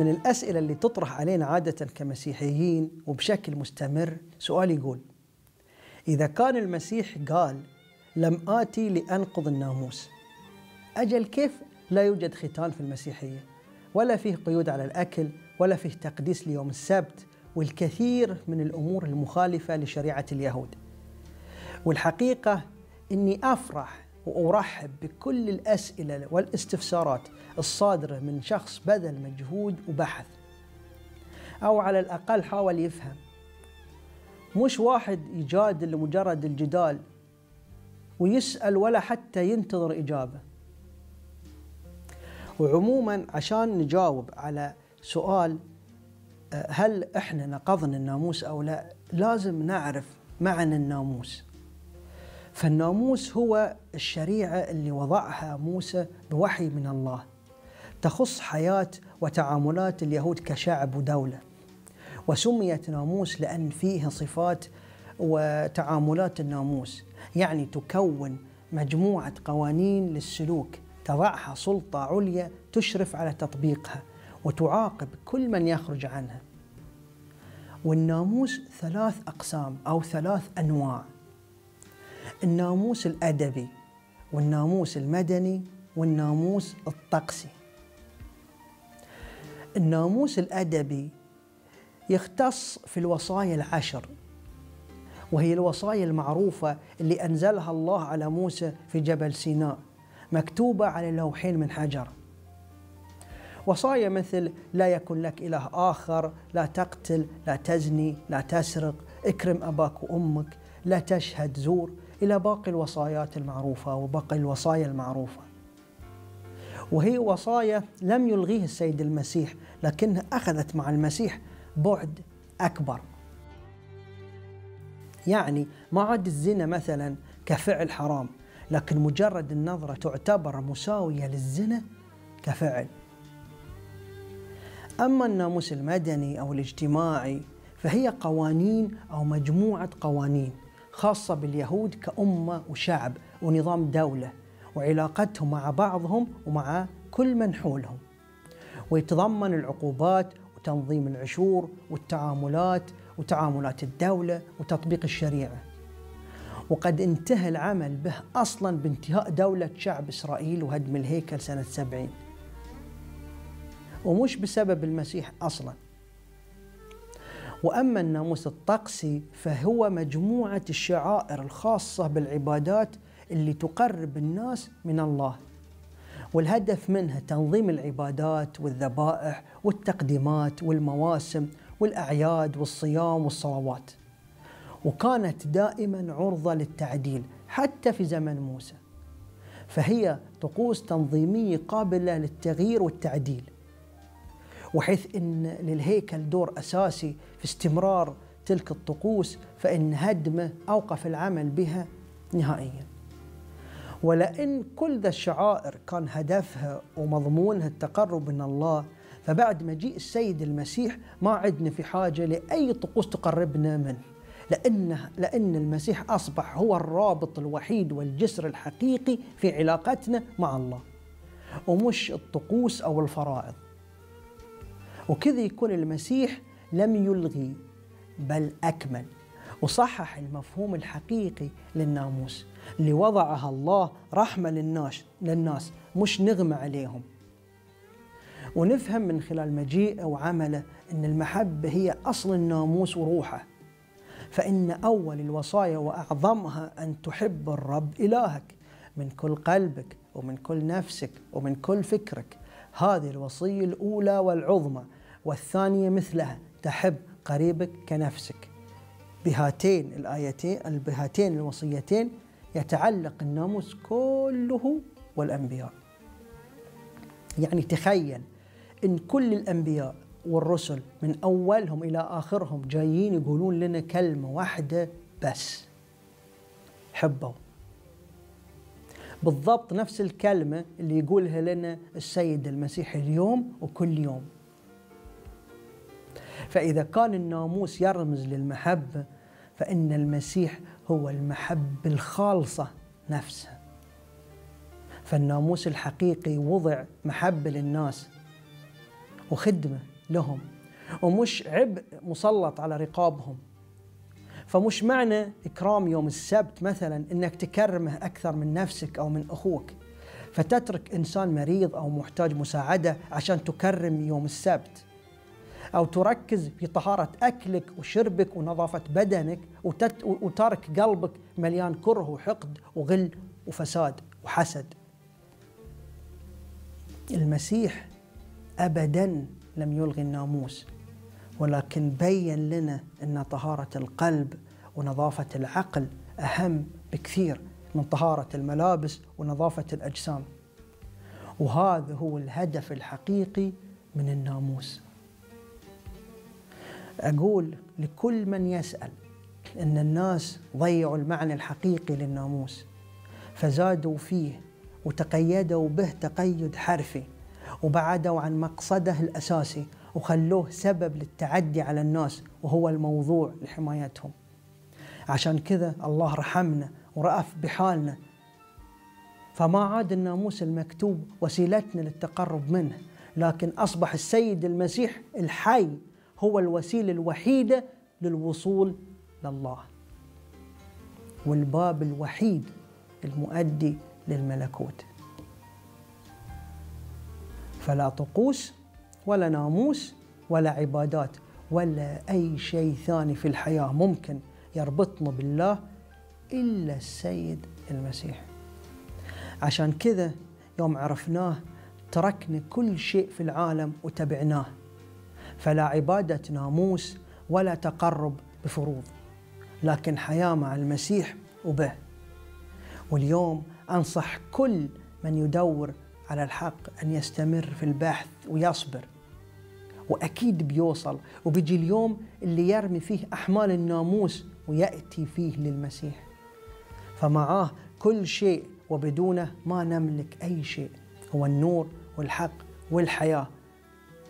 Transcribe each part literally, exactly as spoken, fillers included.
من الأسئلة اللي تطرح علينا عادة كمسيحيين وبشكل مستمر سؤال يقول: إذا كان المسيح قال لم آتي لأنقض الناموس، أجل كيف لا يوجد ختان في المسيحية ولا فيه قيود على الأكل ولا فيه تقديس ليوم السبت والكثير من الأمور المخالفة لشريعة اليهود؟ والحقيقة إني أفرح وأرحب بكل الأسئلة والاستفسارات الصادرة من شخص بذل مجهود وبحث، أو على الأقل حاول يفهم، مش واحد يجادل لمجرد الجدال ويسأل ولا حتى ينتظر إجابة. وعموما عشان نجاوب على سؤال هل إحنا نقضنا الناموس أو لا، لازم نعرف معنى الناموس. فالناموس هو الشريعة اللي وضعها موسى بوحي من الله، تخص حياة وتعاملات اليهود كشعب ودولة، وسميت ناموس لأن فيها صفات وتعاملات الناموس، يعني تكون مجموعة قوانين للسلوك تضعها سلطة عليا تشرف على تطبيقها وتعاقب كل من يخرج عنها. والناموس ثلاث أقسام أو ثلاث أنواع: الناموس الأدبي، والناموس المدني، والناموس الطقسي. الناموس الأدبي يختص في الوصايا العشر، وهي الوصايا المعروفة اللي أنزلها الله على موسى في جبل سيناء، مكتوبة على لوحين من حجر. وصايا مثل: لا يكن لك إله آخر، لا تقتل، لا تزني، لا تسرق، اكرم أباك وأمك، لا تشهد زور، إلى باقي الوصايات المعروفة وباقي الوصايا المعروفة. وهي وصايا لم يلغيه السيد المسيح، لكنها أخذت مع المسيح بعد أكبر. يعني ما عاد الزنا مثلا كفعل حرام، لكن مجرد النظرة تعتبر مساوية للزنا كفعل. أما الناموس المدني أو الاجتماعي فهي قوانين أو مجموعة قوانين خاصة باليهود كأمة وشعب ونظام دولة وعلاقتهم مع بعضهم ومع كل من حولهم، ويتضمن العقوبات وتنظيم العشور والتعاملات وتعاملات الدولة وتطبيق الشريعة. وقد انتهى العمل به أصلا بانتهاء دولة شعب إسرائيل وهدم الهيكل سنة سبعين، ومش بسبب المسيح أصلا. وأما الناموس الطقسي فهو مجموعة الشعائر الخاصة بالعبادات اللي تقرب الناس من الله، والهدف منها تنظيم العبادات والذبائح والتقديمات والمواسم والأعياد والصيام والصلوات، وكانت دائما عرضة للتعديل حتى في زمن موسى، فهي طقوس تنظيمية قابلة للتغيير والتعديل، وحيث أن للهيكل دور أساسي في استمرار تلك الطقوس، فإن هدمه أوقف العمل بها نهائيا. ولأن كل ذا الشعائر كان هدفها ومضمونها التقرب من الله، فبعد مجيء السيد المسيح ما عدنا في حاجة لأي طقوس تقربنا منه، لأنه لأن المسيح أصبح هو الرابط الوحيد والجسر الحقيقي في علاقتنا مع الله، ومش الطقوس أو الفرائض. وكذا يكون المسيح لم يلغي بل أكمل وصحح المفهوم الحقيقي للناموس اللي وضعها الله رحمة للناس مش نغمة عليهم. ونفهم من خلال مجيئه وعمله أن المحبة هي أصل الناموس وروحه، فإن أول الوصايا وأعظمها أن تحب الرب إلهك من كل قلبك ومن كل نفسك ومن كل فكرك. هذه الوصية الأولى والعظمى، والثانية مثلها: تحب قريبك كنفسك. بهاتين الآيتين بهاتين الوصيتين يتعلق الناموس كله والأنبياء. يعني تخيل إن كل الأنبياء والرسل من أولهم إلى آخرهم جايين يقولون لنا كلمة واحدة بس: حبوا. بالضبط نفس الكلمة اللي يقولها لنا السيد المسيح اليوم وكل يوم. فإذا كان الناموس يرمز للمحبة، فإن المسيح هو المحبة الخالصة نفسها. فالناموس الحقيقي وضع محبة للناس وخدمة لهم ومش عبء مسلط على رقابهم. فمش معنى إكرام يوم السبت مثلا إنك تكرمه أكثر من نفسك أو من أخوك، فتترك إنسان مريض أو محتاج مساعدة عشان تكرم يوم السبت، أو تركز في طهارة أكلك وشربك ونظافة بدنك وترك قلبك مليان كره وحقد وغل وفساد وحسد. المسيح أبداً لم يلغي الناموس، ولكن بيّن لنا أن طهارة القلب ونظافة العقل أهم بكثير من طهارة الملابس ونظافة الأجسام، وهذا هو الهدف الحقيقي من الناموس. أقول لكل من يسأل أن الناس ضيعوا المعنى الحقيقي للناموس، فزادوا فيه وتقيدوا به تقيد حرفي، وبعدوا عن مقصده الأساسي وخلوه سبب للتعدي على الناس وهو الموضوع لحمايتهم. عشان كذا الله رحمنا ورأف بحالنا، فما عاد الناموس المكتوب وسيلتنا للتقرب منه، لكن أصبح السيد المسيح الحي هو الوسيلة الوحيدة للوصول لله، والباب الوحيد المؤدي للملكوت. فلا طقوس ولا ناموس ولا عبادات ولا أي شيء ثاني في الحياة ممكن يربطنا بالله إلا السيد المسيح. عشان كذا يوم عرفناه تركنا كل شيء في العالم وتبعناه، فلا عبادة ناموس ولا تقرب بفروض، لكن حياة مع المسيح وبه. واليوم أنصح كل من يدور على الحق أن يستمر في البحث ويصبر، وأكيد بيوصل، وبيجي اليوم اللي يرمي فيه أحمال الناموس ويأتي فيه للمسيح، فمعاه كل شيء وبدونه ما نملك أي شيء، هو النور والحق والحياة،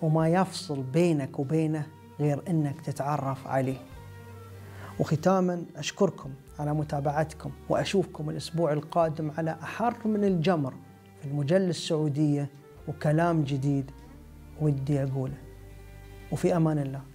وما يفصل بينك وبينه غير أنك تتعرف عليه. وختاما أشكركم على متابعتكم، وأشوفكم الأسبوع القادم على أحر من الجمر في المجلة السعودية وكلام جديد ودي أقوله، وفي أمان الله.